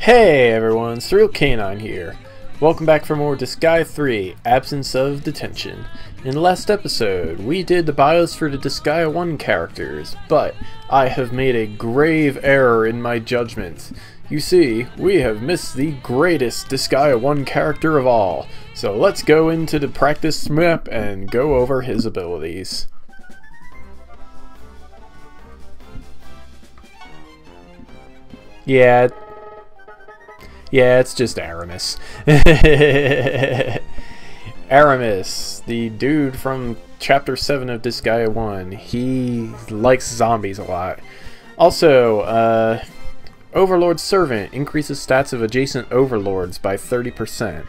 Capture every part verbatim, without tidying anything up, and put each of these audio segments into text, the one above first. Hey everyone, Surreal Canine here. Welcome back for more Disgaea three, Absence of Detention. In the last episode, we did the bios for the Disgaea one characters, but I have made a grave error in my judgment. You see, we have missed the greatest Disgaea one character of all, so let's go into the practice map and go over his abilities. Yeah, Yeah, it's just Aramis. Aramis, the dude from Chapter seven of Disgaea one. He likes zombies a lot. Also, uh, Overlord Servant increases stats of adjacent overlords by thirty percent.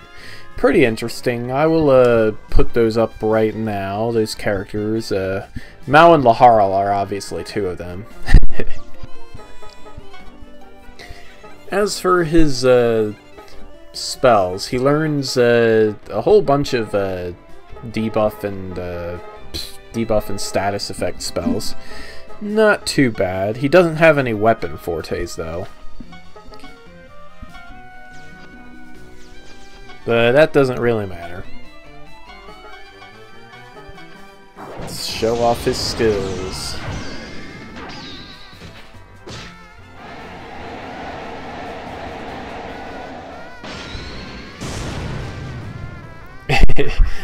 Pretty interesting. I will uh, put those up right now, those characters. Uh, Mao and Laharl are obviously two of them. As for his uh, spells, he learns uh, a whole bunch of uh, debuff and uh, debuff and status effect spells. Not too bad. He doesn't have any weapon fortes though, but that doesn't really matter. Let's show off his skills.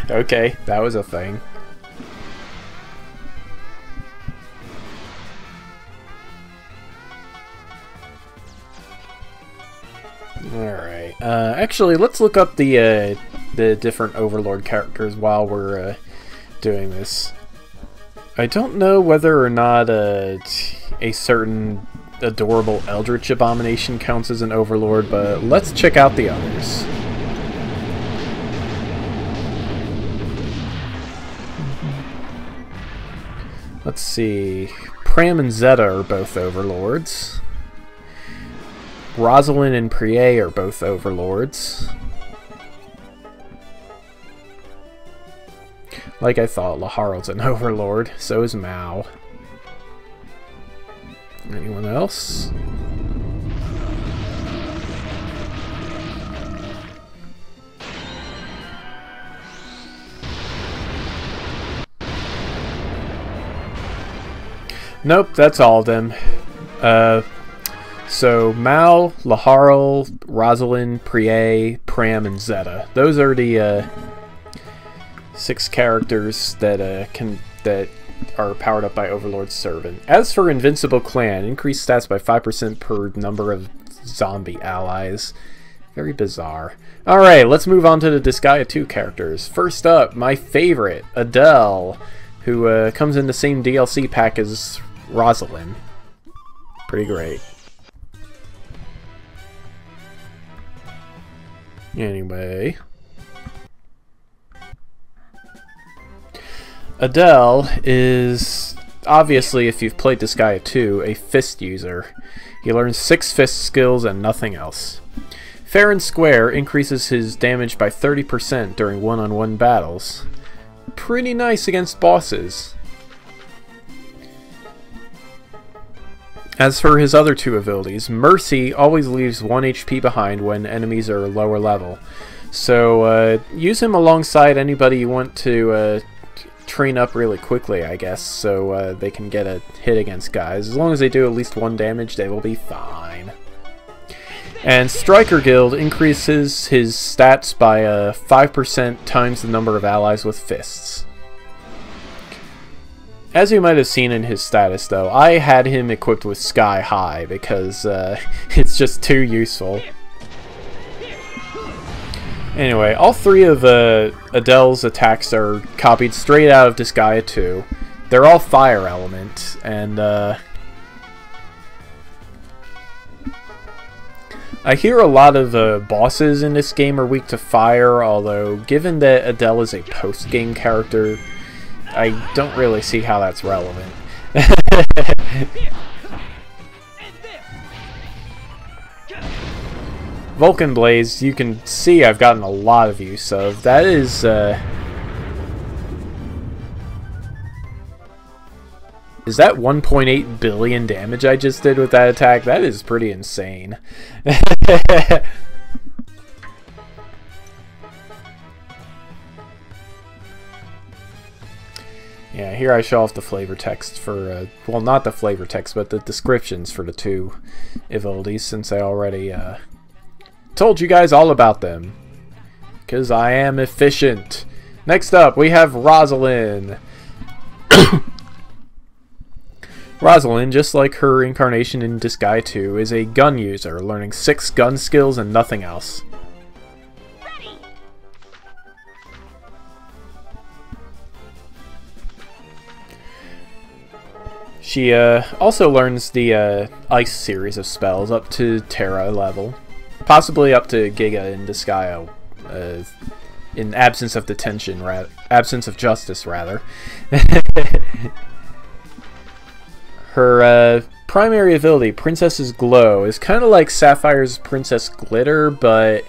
Okay, that was a thing. Alright, uh, actually let's look up the, uh, the different Overlord characters while we're uh, doing this. I don't know whether or not uh, a certain adorable Eldritch Abomination counts as an Overlord, but let's check out the others. Let's see, Pram and Zeta are both overlords. Rozalin and Prie are both overlords. Like I thought, Laharl's an overlord, so is Mao. Anyone else? Nope, that's all of them. Uh, so Mao, Laharl, Rozalin, Prie, Pram, and Zeta. Those are the uh, six characters that uh, can that are powered up by Overlord Servant. As for Invincible Clan, increased stats by five percent per number of zombie allies. Very bizarre. Alright, let's move on to the Disgaea two characters. First up, my favorite, Adell, who uh, comes in the same D L C pack as Rozalin. Pretty great. Anyway, Adell is obviously, if you've played Disgaea two, a fist user. He learns six fist skills and nothing else. Fair and Square increases his damage by thirty percent during one-on-one battles. Pretty nice against bosses. As for his other two abilities, Mercy always leaves one H P behind when enemies are lower level. So uh, use him alongside anybody you want to uh, train up really quickly, I guess, so uh, they can get a hit against guys. As long as they do at least one damage, they will be fine. And Striker Guild increases his stats by uh, five percent times the number of allies with fists. As you might have seen in his status, though, I had him equipped with Sky High because uh, it's just too useful. Anyway, all three of uh, Adell's attacks are copied straight out of Disgaea two. They're all fire element, and uh, I hear a lot of uh, bosses in this game are weak to fire, although given that Adell is a post-game character, I don't really see how that's relevant. Vulcan Blaze, you can see I've gotten a lot of use of. That is... Uh, Is that one point eight billion damage I just did with that attack? That is pretty insane. Yeah, here I show off the flavor text for, uh, well, not the flavor text, but the descriptions for the two abilities, since I already uh, told you guys all about them. Because I am efficient. Next up, we have Rozalin. Rozalin, just like her incarnation in Disgaea two, is a gun user, learning six gun skills and nothing else. Ready. She uh, also learns the uh, Ice series of spells up to Terra level, possibly up to Giga in Disgaea, uh, in Absence of Detention, ra Absence of Justice, rather. Her uh, primary ability, Princess's Glow, is kind of like Sapphire's Princess Glitter, but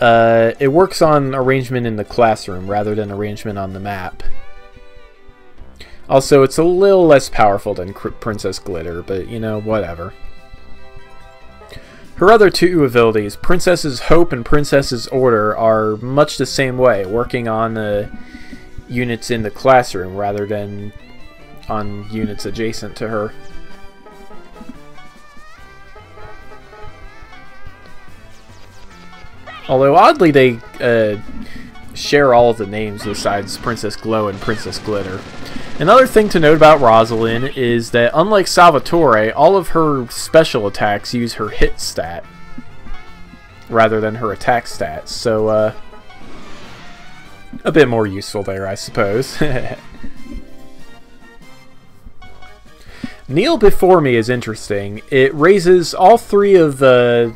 uh, it works on arrangement in the classroom rather than arrangement on the map. Also, it's a little less powerful than Princess Glitter, but, you know, whatever. Her other two abilities, Princess's Hope and Princess's Order, are much the same way, working on uh, units in the classroom rather than on units adjacent to her. Although, oddly, they uh, share all of the names besides Princess Glow and Princess Glitter. Another thing to note about Rozalin is that, unlike Salvatore, all of her special attacks use her hit stat rather than her attack stat, so uh, a bit more useful there, I suppose. Kneel Before Me is interesting. It raises all three of the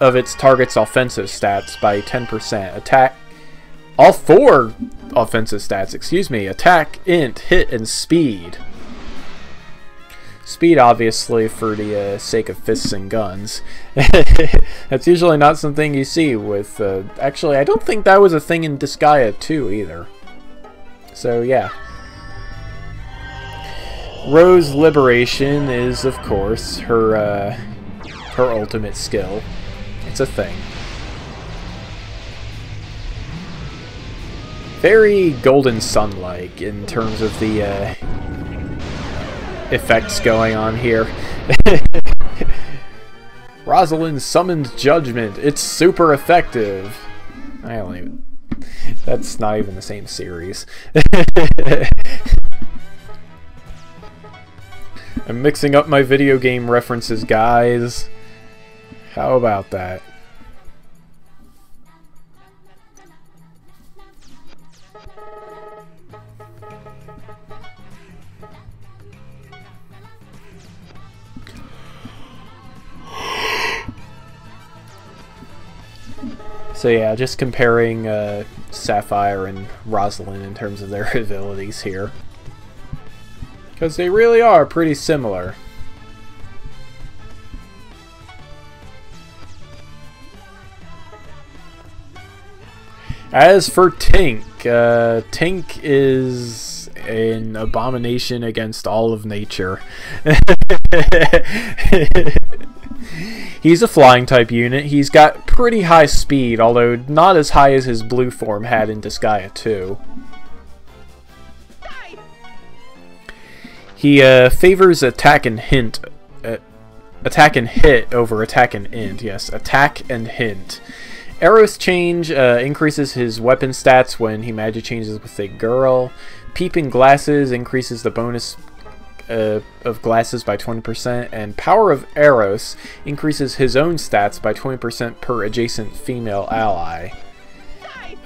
uh, of its target's offensive stats by ten percent. Attack, all four offensive stats, excuse me. Attack, int, hit, and speed. Speed, obviously, for the uh, sake of fists and guns. That's usually not something you see with... Uh, actually, I don't think that was a thing in Disgaea two either. So, yeah. Rose Liberation is, of course, her uh, her ultimate skill. It's a thing. Very Golden Sun-like in terms of the uh, effects going on here. Rozalin Summoned Judgment. It's super effective. I don't even... That's not even the same series. I'm mixing up my video game references, guys. How about that? So yeah, just comparing uh, Sapphire and Rozalin in terms of their abilities here. Because they really are pretty similar. As for Tink, uh, Tink is an abomination against all of nature. He's a flying type unit. He's got pretty high speed, although not as high as his blue form had in Disgaea two. He uh, favors attack and hint, uh, attack and hit over attack and int. Yes, attack and hint. Arrows Change uh, increases his weapon stats when he magic changes with a girl. Peeping Glasses increases the bonus uh, of glasses by twenty percent, and Power of Eros increases his own stats by twenty percent per adjacent female ally.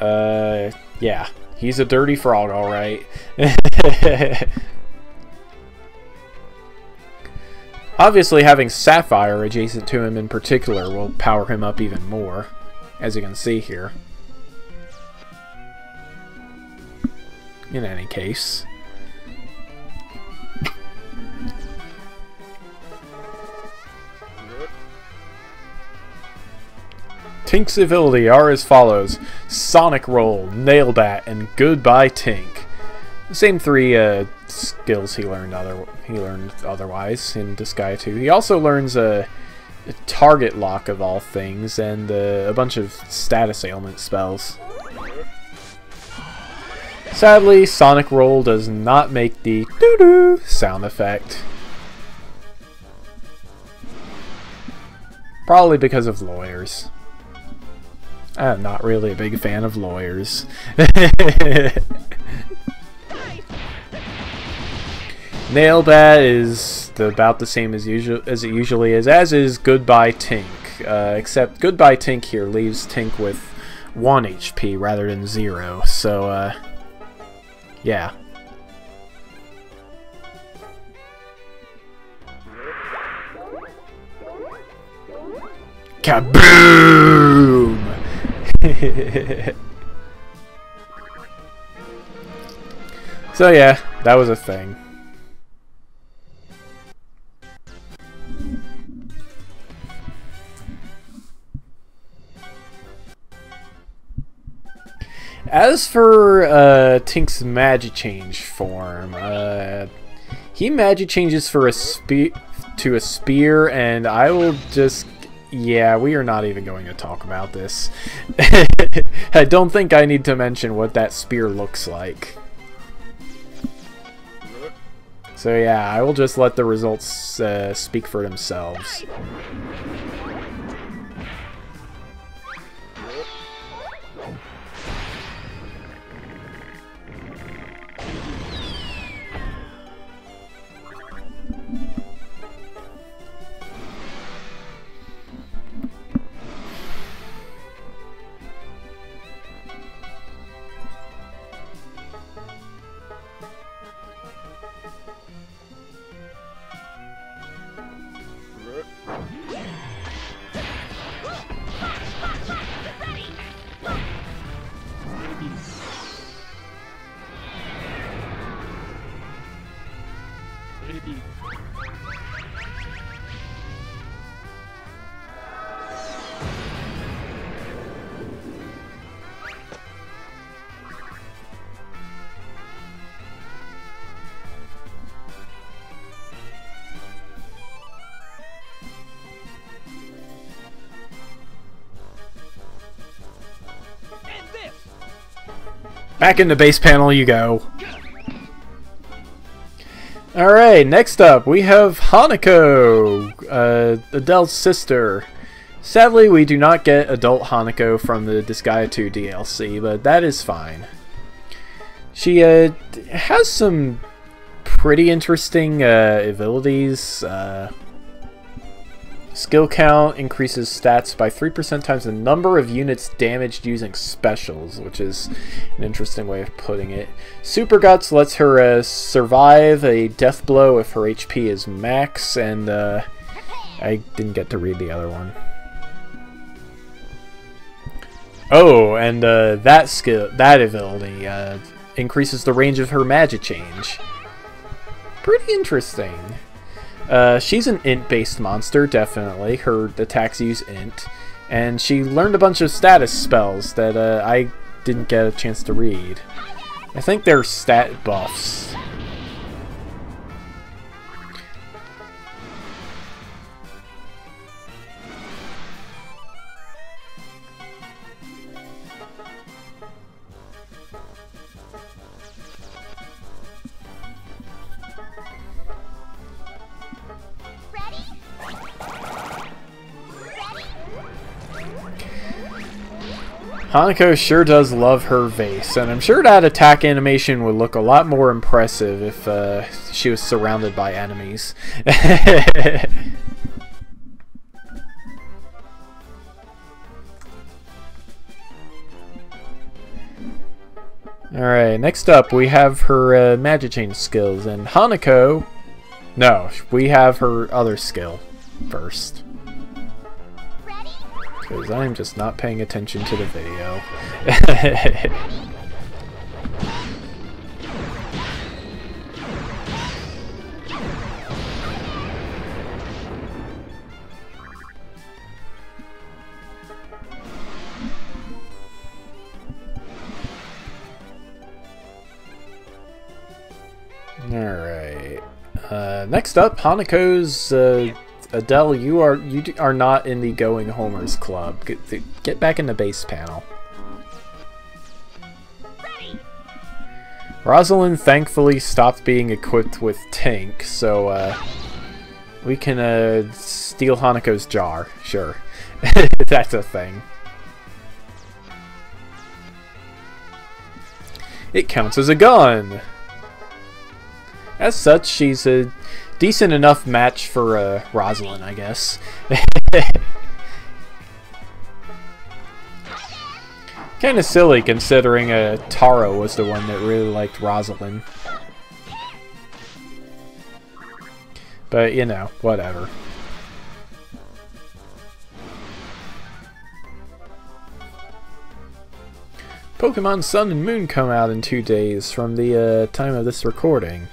Uh, yeah, he's a dirty frog, all right. Obviously, having Sapphire adjacent to him in particular will power him up even more, as you can see here. In any case. Tink's ability are as follows: Sonic Roll, Nail Bat, and Goodbye Tink. The same three uh, skills he learned other he learned otherwise in Disgaea two. He also learns a, a target lock of all things and uh, a bunch of status ailment spells. Sadly, Sonic Roll does not make the doo-doo sound effect. Probably because of lawyers. I'm not really a big fan of lawyers. Nail Bat is the, about the same as usual as it usually is, as is Goodbye Tink. Uh, except Goodbye Tink here leaves Tink with one H P rather than zero. So, uh, yeah. Kaboom! So yeah, that was a thing. As for uh, Tink's Magi Change form, uh, he Magi Changes for a spe to a spear, and I will just... Yeah, we are not even going to talk about this. I don't think I need to mention what that spear looks like. So yeah, I will just let the results uh, speak for themselves. Back in the base panel you go. Alright, next up we have Hanako, uh, Adell's sister. Sadly, we do not get adult Hanako from the Disgaea two D L C, but that is fine. She uh, has some pretty interesting uh, abilities. Uh, skill count increases stats by three percent times the number of units damaged using specials, which is an interesting way of putting it. Super Guts lets her uh, survive a death blow if her H P is max, and uh, I didn't get to read the other one. Oh, and uh, that skill, that ability uh, increases the range of her Magi Change. Pretty interesting. Uh, she's an int-based monster, definitely. Her attacks use int. And she learned a bunch of status spells that uh, I didn't get a chance to read. I think they're stat buffs. Hanako sure does love her vase, and I'm sure that attack animation would look a lot more impressive if uh, she was surrounded by enemies. Alright, next up we have her uh, Magi Change skills, and Hanako... No, we have her other skill first. Because I'm just not paying attention to the video. Alright. Uh, next up, Hanako's... Uh, Adell, you are you are not in the Going Homers Club. Get, get back in the base panel. Ready. Rozalin thankfully stopped being equipped with Tink, so uh, we can uh, steal Hanako's jar. Sure. That's a thing. It counts as a gun! As such, she's a decent enough match for uh, Rozalin, I guess. Kind of silly considering uh, Taro was the one that really liked Rozalin. But, you know, whatever. Pokemon Sun and Moon come out in two days from the uh, time of this recording.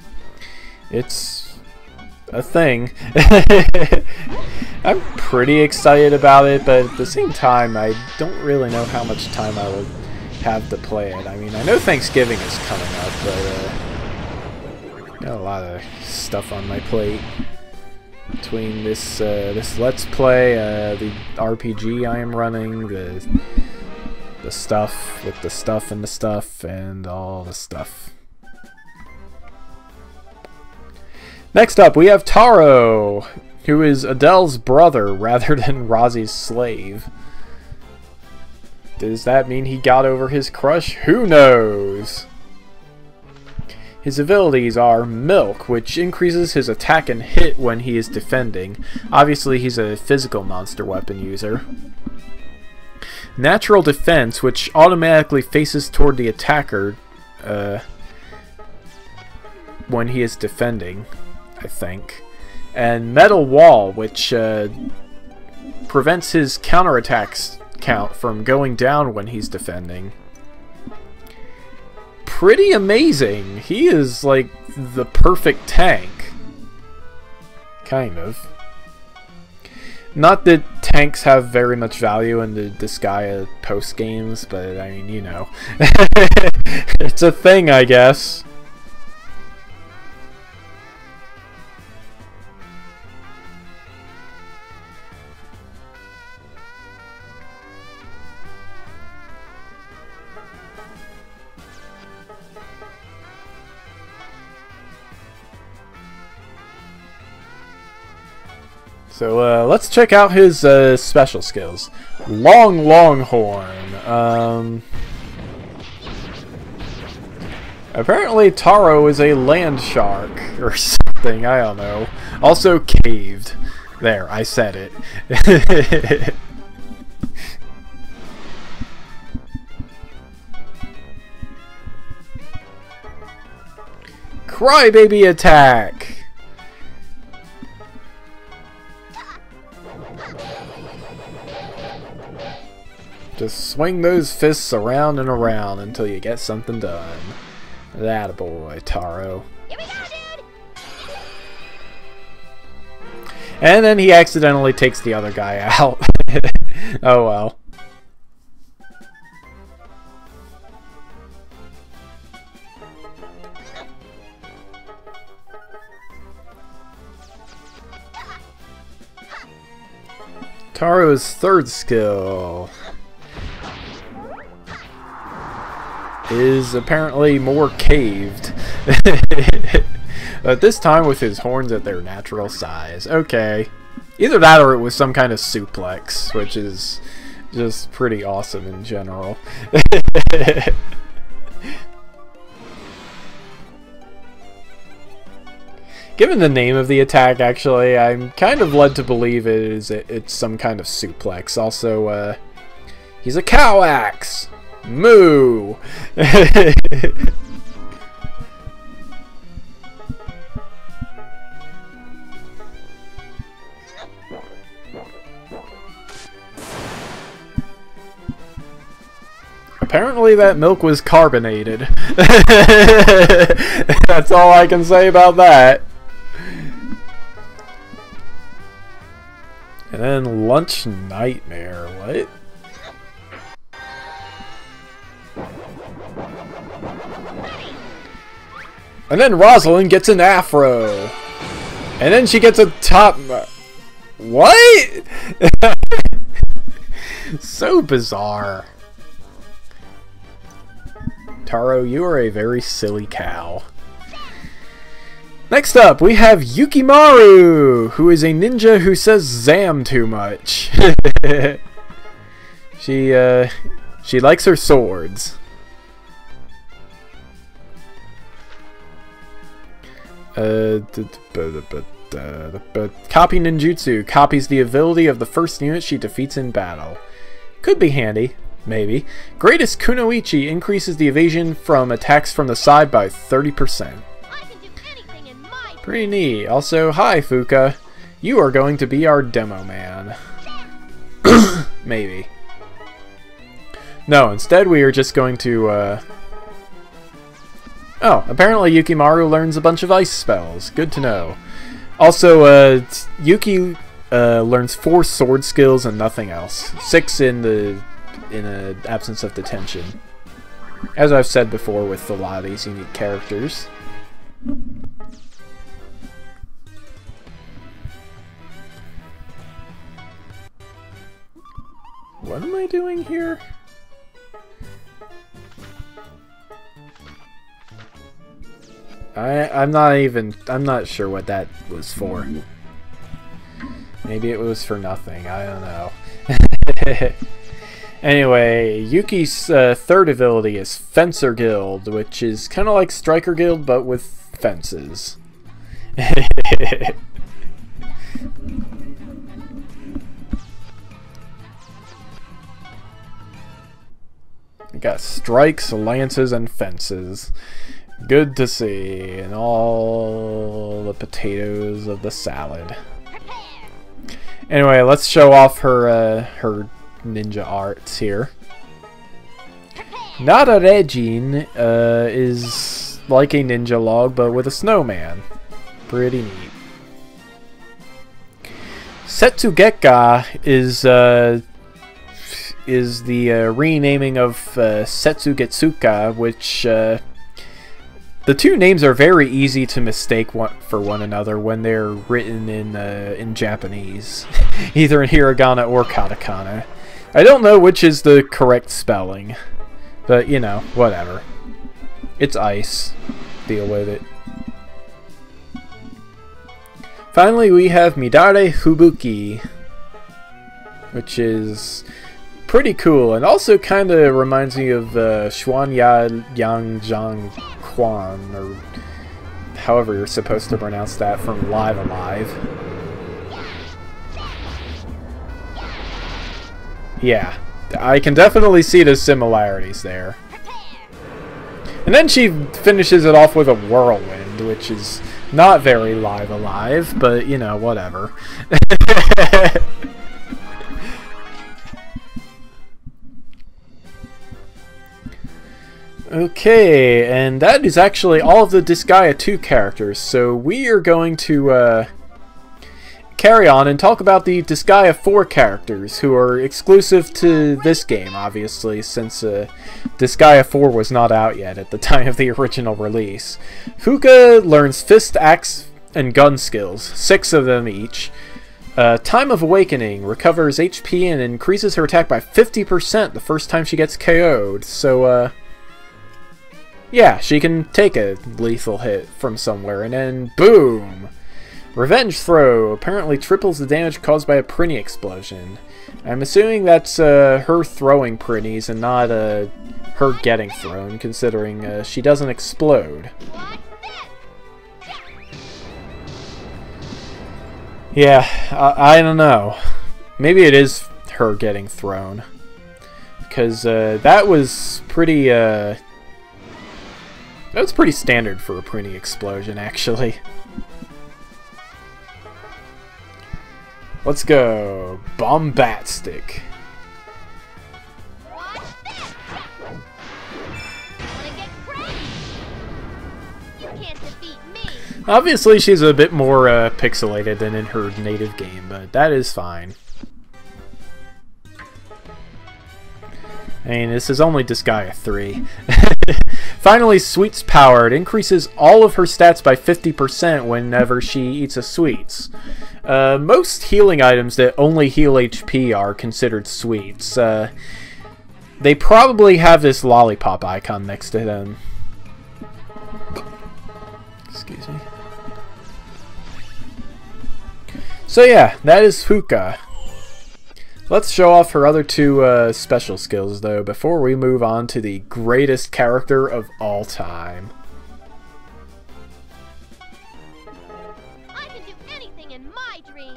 It's a thing. I'm pretty excited about it, but at the same time, I don't really know how much time I would have to play it. I mean, I know Thanksgiving is coming up, but uh, got a lot of stuff on my plate between this uh, this Let's Play, uh, the R P G I am running, the. The stuff with the stuff and the stuff and all the stuff. Next up, we have Taro, who is Adell's brother rather than Rozzy's slave. Does that mean he got over his crush? Who knows? His abilities are Milk, which increases his attack and hit when he is defending. Obviously, he's a physical monster weapon user. Natural Defense, which automatically faces toward the attacker uh, when he is defending, I think. And Metal Wall, which uh, prevents his counterattacks count from going down when he's defending. Pretty amazing! He is, like, the perfect tank. Kind of. Not that tanks have very much value in the Disgaea post-games, but, I mean, you know. It's a thing, I guess. So uh, let's check out his uh, special skills. Long Longhorn. Um, apparently Taro is a land shark or something, I don't know. Also caved. There, I said it. Crybaby attack! Just swing those fists around and around until you get something done. That boy, Taro. Here we go, dude! And then he accidentally takes the other guy out. Oh well. Taro's third skill is apparently more caved. But this time with his horns at their natural size. Okay. Either that or it was some kind of suplex, which is just pretty awesome in general. Given the name of the attack, actually, I'm kind of led to believe it is it's some kind of suplex. Also, uh, he's a cow axe! Moo! Apparently that milk was carbonated. That's all I can say about that. And then Lunch Nightmare. What? And then Rozalin gets an afro. And then she gets a top... What? So bizarre. Taro, you are a very silly cow. Next up, we have Yukimaru, who is a ninja who says Zam too much. she, uh, she likes her swords. Uh, copy ninjutsu copies the ability of the first unit she defeats in battle. Could be handy, maybe. Greatest Kunoichi increases the evasion from attacks from the side by thirty percent. Pretty neat. Also, hi Fuka. You are going to be our demo man. Maybe. No, instead we are just going to, uh... Oh, apparently Yukimaru learns a bunch of ice spells. Good to know. Also, uh, Yuki uh, learns four sword skills and nothing else. Six in the in a absence of detention. As I've said before with a lot of these unique characters. What am I doing here? I, I'm not even... I'm not sure what that was for. Maybe it was for nothing. I don't know. Anyway, Yuki's uh, third ability is Fencer Guild, which is kind of like Striker Guild, but with fences. We got strikes, lances, and fences. Good to see, and all the potatoes of the salad. Anyway, let's show off her uh, her ninja arts here. Nararejin uh, is like a ninja log, but with a snowman. Pretty neat. Setsugekka is uh, is the uh, renaming of uh, Setsugetsuka, which. Uh, The two names are very easy to mistake one for one another when they're written in uh, in Japanese, either in hiragana or katakana. I don't know which is the correct spelling, but you know, whatever. It's ice. Deal with it. Finally, we have Midare Fubuki, which is pretty cool and also kind of reminds me of uh, Xuanya Yang Zhang. Or however you're supposed to pronounce that from Live Alive. Yeah, I can definitely see the similarities there. And then she finishes it off with a whirlwind, which is not very Live Alive, but you know, whatever. Okay, and that is actually all of the Disgaea two characters, so we are going to uh, carry on and talk about the Disgaea four characters, who are exclusive to this game, obviously, since uh, Disgaea four was not out yet at the time of the original release. Fuka learns fist, axe, and gun skills, six of them each. Uh, Time of Awakening recovers H P and increases her attack by fifty percent the first time she gets K O'd, so... Uh, Yeah, she can take a lethal hit from somewhere, and then boom! Revenge Throw apparently triples the damage caused by a Prie explosion. I'm assuming that's uh, her throwing Pries and not uh, her getting thrown, considering uh, she doesn't explode. Yeah, I, I don't know. Maybe it is her getting thrown. Because uh, that was pretty... Uh, That's pretty standard for a Prie explosion, actually. Let's go. Bombastic. Obviously, she's a bit more uh, pixelated than in her native game, but that is fine. I mean, this is only Disgaea three. Finally, sweets power. It increases all of her stats by fifty percent whenever she eats a sweets. Uh, most healing items that only heal H P are considered sweets. Uh, they probably have this lollipop icon next to them. Excuse me. So yeah, that is Fuka. Let's show off her other two uh, special skills, though, before we move on to the greatest character of all time. I can do anything in my dream!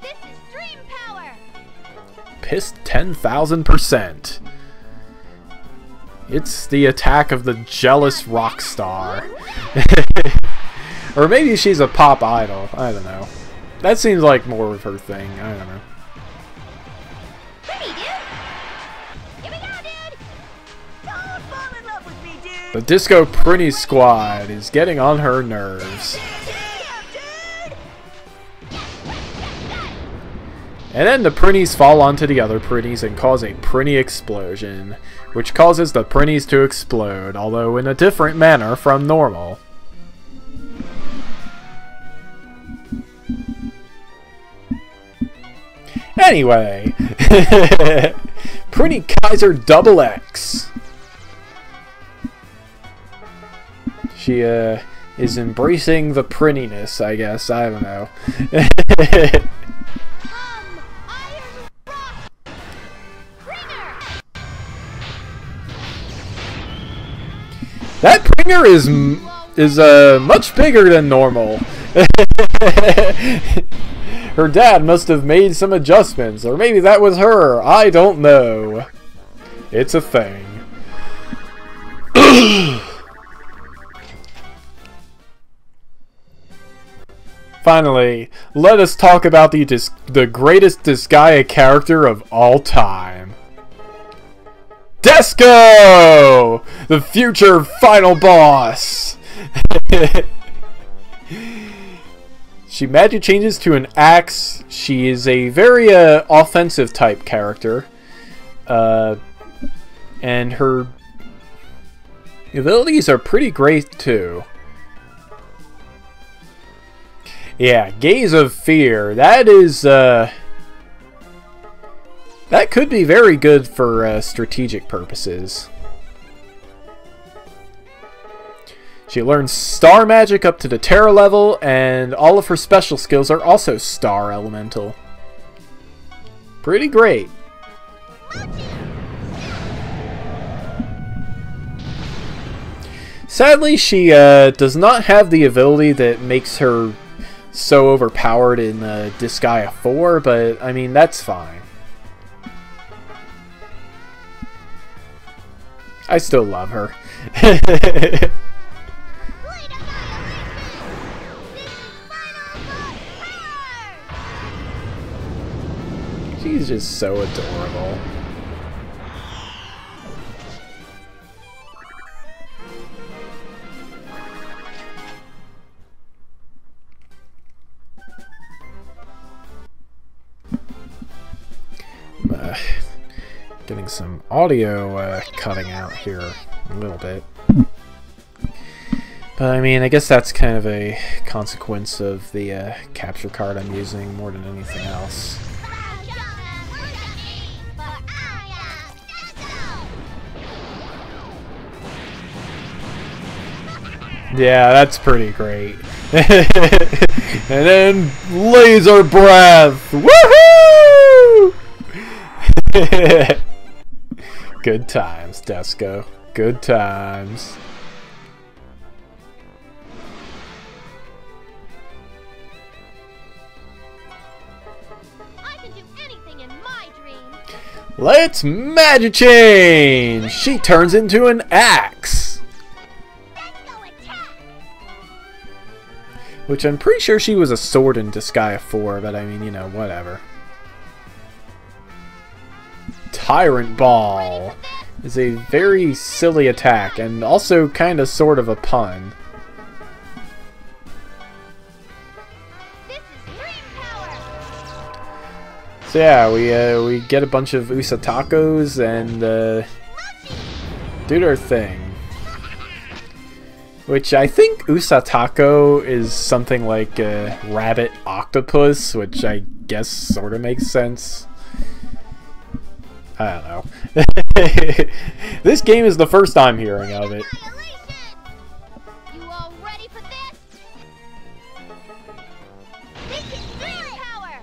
This is dream power! Pissed ten thousand percent. It's the attack of the jealous rock star. Or maybe she's a pop idol. I don't know. That seems like more of her thing. I don't know. Pretty, dude. Here we go, dude. Don't fall in love with me, dude. The Disco Prinny Squad is getting on her nerves. And then the Prinnies fall onto the other Prinnies and cause a Prinny explosion, which causes the Prinnies to explode, although in a different manner from normal. Anyway, Prinny Kaiser Double X. She uh, is embracing the prinniness, I guess. I don't know. um, Iron Rock Pringer. That Pringer is m is uh, much bigger than normal. Her dad must have made some adjustments, or maybe that was her. I don't know. It's a thing. Finally, let us talk about the dis the greatest Disgaea character of all time. Desco! The future final boss! She magic changes to an axe. She is a very uh, offensive type character. Uh, and her abilities are pretty great too. Yeah, Gaze of Fear. That is... Uh, that could be very good for uh, strategic purposes. She learns star magic up to the Terra level, and all of her special skills are also star elemental. Pretty great. Sadly, she uh, does not have the ability that makes her so overpowered in uh, Disgaea four, but I mean, that's fine. I still love her. She's just so adorable. Uh, getting some audio uh, cutting out here a little bit. But I mean, I guess that's kind of a consequence of the uh, capture card I'm using more than anything else. Yeah, that's pretty great. And then laser breath! Woohoo! Good times, Desco. Good times. I can do anything in my dream. Let's magic change! She turns into an axe. Which I'm pretty sure she was a sword in Disgaea four, but I mean, you know, whatever. Tyrant Ball is a very silly attack, and also kind of sort of a pun. So yeah, we uh, we get a bunch of Usataco's and uh, did our thing. Which I think Usatako is something like a rabbit octopus, which I guess sort of makes sense. I don't know. This game is the first time hearing of it. You all ready for this? This is really power.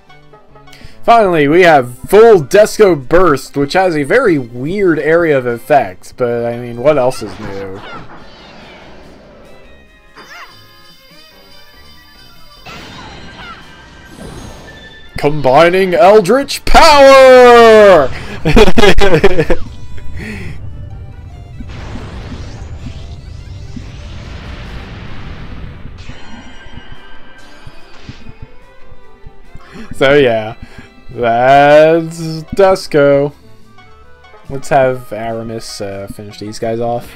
Finally, we have full Desco Burst, which has a very weird area of effects, but I mean, what else is new? Combining Eldritch Power! So yeah, that's Desco. Let's have Aramis uh, finish these guys off.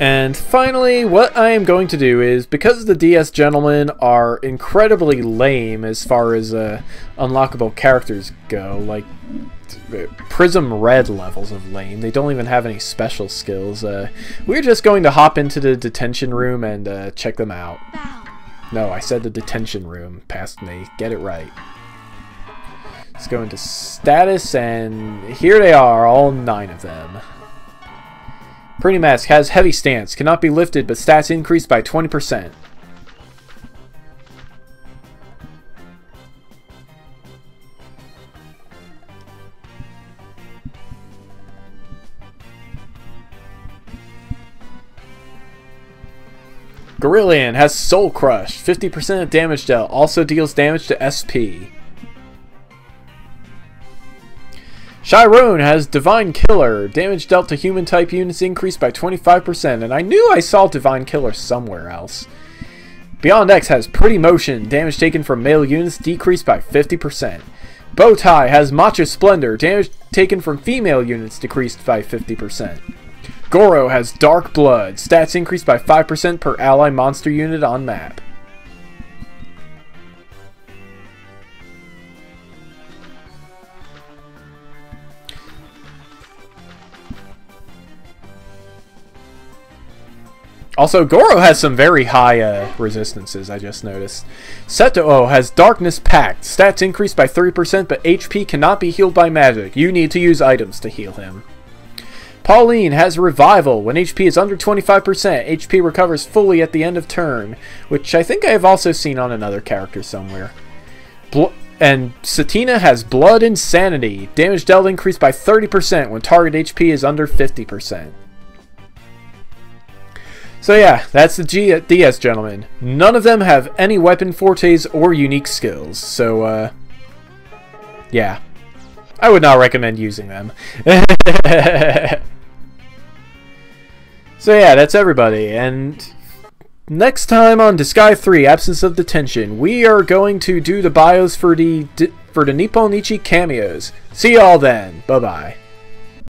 And finally, what I am going to do is, because the D S gentlemen are incredibly lame as far as uh, unlockable characters go, like Prism Red levels of lame, they don't even have any special skills, uh, we're just going to hop into the detention room and uh, check them out. No, I said the detention room, past me, get it right. Let's go into status, and here they are, all nine of them. Pretty Mask has heavy stance, cannot be lifted, but stats increased by twenty percent. Gorillion has Soul Crush, fifty percent of damage dealt, also deals damage to S P. Chiron has Divine Killer. Damage dealt to human-type units increased by twenty-five percent, and I knew I saw Divine Killer somewhere else. Beyond X has Pretty Motion. Damage taken from male units decreased by fifty percent. Bowtie has Macho Splendor. Damage taken from female units decreased by fifty percent. Goro has Dark Blood. Stats increased by five percent per ally monster unit on map. Also, Goro has some very high uh, resistances, I just noticed. Seto has Darkness Pact. Stats increased by thirty percent, but H P cannot be healed by magic. You need to use items to heal him. Pauline has Revival. When H P is under twenty-five percent, H P recovers fully at the end of turn, which I think I have also seen on another character somewhere. Bl and Satina has Blood Insanity. Damage dealt increased by thirty percent when target H P is under fifty percent. So yeah, that's the G D S gentlemen. None of them have any weapon fortes or unique skills, so uh, yeah, I would not recommend using them. So yeah, that's everybody, and next time on Disgaea three, Absence of Detention, we are going to do the bios for the, for the Nipponichi cameos. See y'all then, bye bye.